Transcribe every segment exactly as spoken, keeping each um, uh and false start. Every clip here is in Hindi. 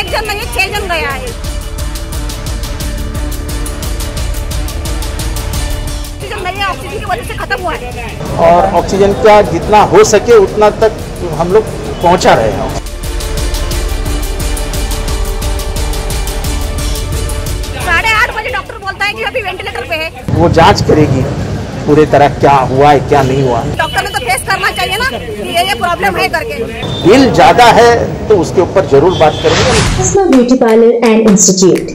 एक जन नहीं छह जन गया है। ऑक्सीजन नहीं, ऑक्सीजन की वजह से खत्म हुआ है और ऑक्सीजन का जितना हो सके उतना तक हम लोग पहुँचा रहे हैं। साढ़े आठ बजे डॉक्टर बोलता है कि अभी वेंटिलेटर पे है, वो जांच करेगी पूरे तरह क्या हुआ है क्या नहीं हुआ। डॉक्टर ने तो फेस करना चाहिए ना ये ये प्रॉब्लम है करके। बिल ज्यादा है तो उसके ऊपर जरूर बात करेंगे। अस्मान beauty parlour and institute,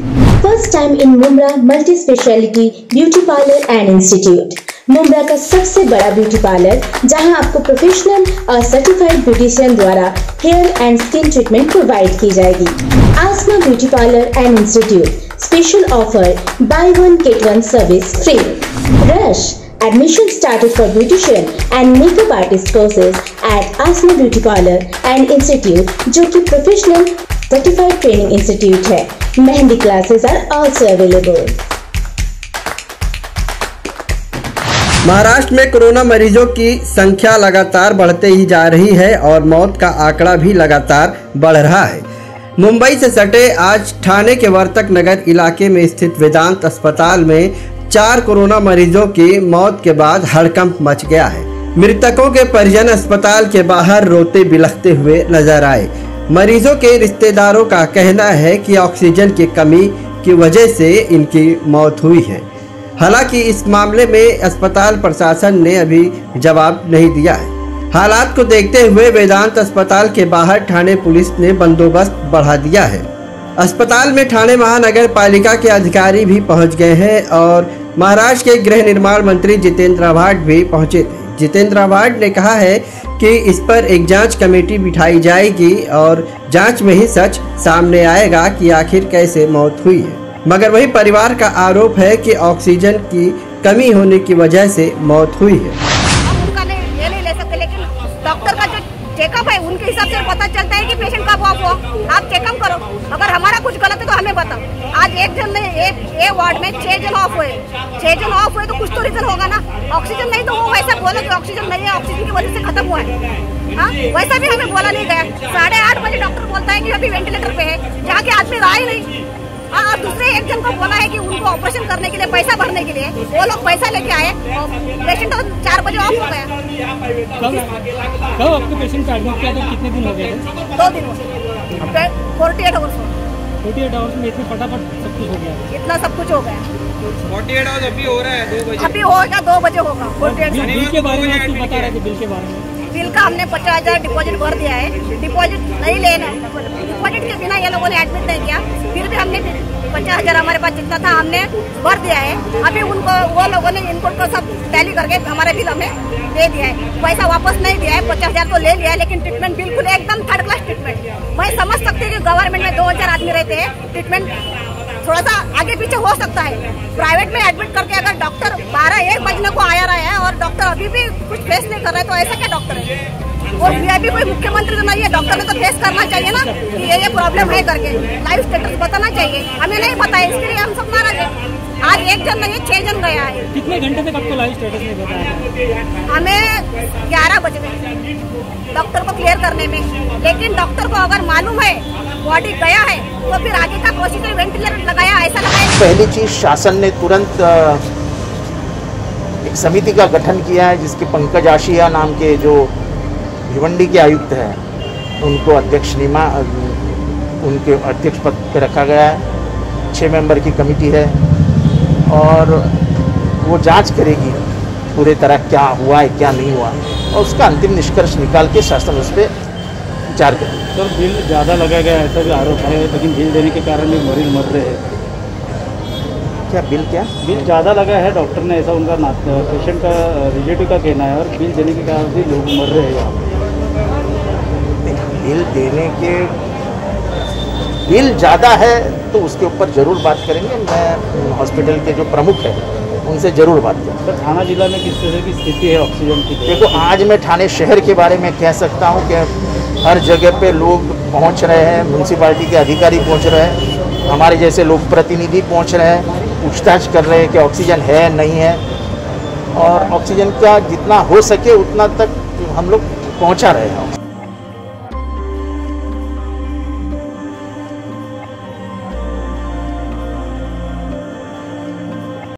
first time in Mumbra multi speciality beauty parlour and institute. Mumbra का सबसे बड़ा ब्यूटी पार्लर जहां आपको प्रोफेशनल और सर्टिफाइड ब्यूटिशियन द्वारा hair and skin treatment provide की जाएगी। Asma beauty parlour and institute special offer buy one get one service free. Rush Admission started for beautician and makeup artist courses at Asman Beauty Parlor and Institute, जो कि professional certified training institute है। Mehndi classes are also available। Maharashtra में कोरोना मरीजों की संख्या लगातार बढ़ते ही जा रही है और मौत का आंकड़ा भी लगातार बढ़ रहा है। मुंबई से सटे आज ठाणे के वर्तक नगर इलाके में स्थित वेदांत अस्पताल में चार कोरोना मरीजों की मौत के बाद हड़कंप मच गया है। मृतकों के परिजन अस्पताल के बाहर रोते बिलखते हुए नजर आए। मरीजों के रिश्तेदारों का कहना है कि ऑक्सीजन की कमी की वजह से इनकी मौत हुई है। हालांकि इस मामले में अस्पताल प्रशासन ने अभी जवाब नहीं दिया है। हालात को देखते हुए वेदांत अस्पताल के बाहर ठाणे पुलिस ने बंदोबस्त बढ़ा दिया है। अस्पताल में ठाणे महानगर पालिका के अधिकारी भी पहुंच गए हैं और महाराष्ट्र के गृह निर्माण मंत्री जितेंद्र आव्हाड भी पहुंचे थे। जितेंद्र आव्हाड ने कहा है कि इस पर एक जांच कमेटी बिठाई जाएगी और जांच में ही सच सामने आएगा कि आखिर कैसे मौत हुई है। मगर वही परिवार का आरोप है कि ऑक्सीजन की कमी होने की वजह से मौत हुई है। चेकअप है उनके हिसाब से पता चलता है कि पेशेंट कब ऑफ हो। आप चेकअप करो, अगर हमारा कुछ गलत है तो हमें बताओ। आज एक जन नहीं, एक ए वार्ड में छह जन ऑफ हुए, छह जन ऑफ हुए तो कुछ तो रीजन होगा ना। ऑक्सीजन नहीं तो वो वैसा बोलो कि ऑक्सीजन नहीं है, ऑक्सीजन की वजह से खत्म हुआ है। हाँ, वैसा भी हमें बोला नहीं गया। साढ़े आठ बजे डॉक्टर बोलता है कि अभी वेंटिलेटर पे है, जहाँ के आदमी रहा ही नहीं। हाँ, दूसरे एक जन को बोला है कि उनको ऑपरेशन करने के लिए पैसा भरने के लिए वो लोग पैसा लेके आए, पेशेंट तो चार बजे ऑफ हो गया। कब आपको पेशेंट एडमिट किया था? कितने दिन हो गए? दो दिन हो गए। अड़तालीस आवर्स में इतने फटाफट सब कुछ हो गया, इतना सब कुछ हो गया। अड़तालीस आवर्स अभी हो रहा है, दो बजे अभी होगा, दो बजे होगा। बिल के बारे में बता रहे थे, बिल के बारे में बिल का हमने पचास हजार डिपॉजिट भर दिया है। डिपॉजिट नहीं लेना, डिपॉजिट के बिना ये लोगों ने एडमिट नहीं किया। फिर भी हमने पचास हजार हमारे पास जितना था हमने भर दिया है। अभी उनको वो लोगों ने इनको तो सब टैली करके हमारे बिल हमें दे दिया है, पैसा वापस नहीं दिया है। पचास हजार तो ले लिया है, लेकिन ट्रीटमेंट बिल्कुल एकदम थर्ड क्लास ट्रीटमेंट। मैं समझ सकती हूँ कि गवर्नमेंट में दो हजार आदमी रहते हैं, ट्रीटमेंट थोड़ा सा आगे पीछे हो सकता है। प्राइवेट में एडमिट करके अगर डॉक्टर बारह एक बजने को आया रहा है और डॉक्टर अभी भी कुछ फेस नहीं कर रहा है तो ऐसा क्या डॉक्टर है? और वीआईपी कोई मुख्यमंत्री तो नहीं है, डॉक्टर ने तो फेस करना चाहिए ना कि ये ये प्रॉब्लम है करके लाइव स्टेटस बताना चाहिए। हमें नहीं बताया, इसके लिए हम सब नाराज है। आज एक जन नहीं, छह जन गया है। कितने घंटे तक आपको लाइव स्टेटस नहीं बताया? हमें ग्यारह बजे डॉक्टर को क्लियर करने में, लेकिन डॉक्टर को अगर मालूम है बॉडी गया है तो फिर आगे का कोशिश में वेंटिलेटर लगाया ऐसा लगाया। पहली चीज शासन ने तुरंत एक समिति का गठन किया है जिसके पंकज आशिया नाम के जो भिवंडी के आयुक्त हैं उनको अध्यक्ष निमा उनके अध्यक्ष पद पर रखा गया है। छः मेंबर की कमेटी है और वो जांच करेगी पूरे तरह क्या हुआ है क्या नहीं हुआ और उसका अंतिम निष्कर्ष निकाल के शासन उस पर विचार करेगा। सर, बिल ज़्यादा लगा गया ऐसा भी आरोप है, लेकिन बिल देने के कारण भी मरीज मर रहे हैं। क्या बिल क्या बिल ज़्यादा लगा है डॉक्टर ने, ऐसा उनका पेशेंट का रिलेटिव का कहना है और बिल देने के कारण भी लोग मर रहे हैं। बिल देने के बिल ज़्यादा है तो उसके ऊपर ज़रूर बात करेंगे। मैं हॉस्पिटल के जो प्रमुख है उनसे ज़रूर बात करें। तो थाना जिला में किस तरह की स्थिति है ऑक्सीजन की? देखो, आज मैं थाने शहर के बारे में कह सकता हूँ कि हर जगह पे लोग पहुंच रहे हैं, म्यूनसिपालिटी के अधिकारी पहुंच रहे हैं, हमारे जैसे लोग प्रतिनिधि पहुंच रहे हैं, पूछताछ कर रहे हैं कि ऑक्सीजन है नहीं है और ऑक्सीजन का जितना हो सके उतना तक हम लोग पहुंचा रहे हैं।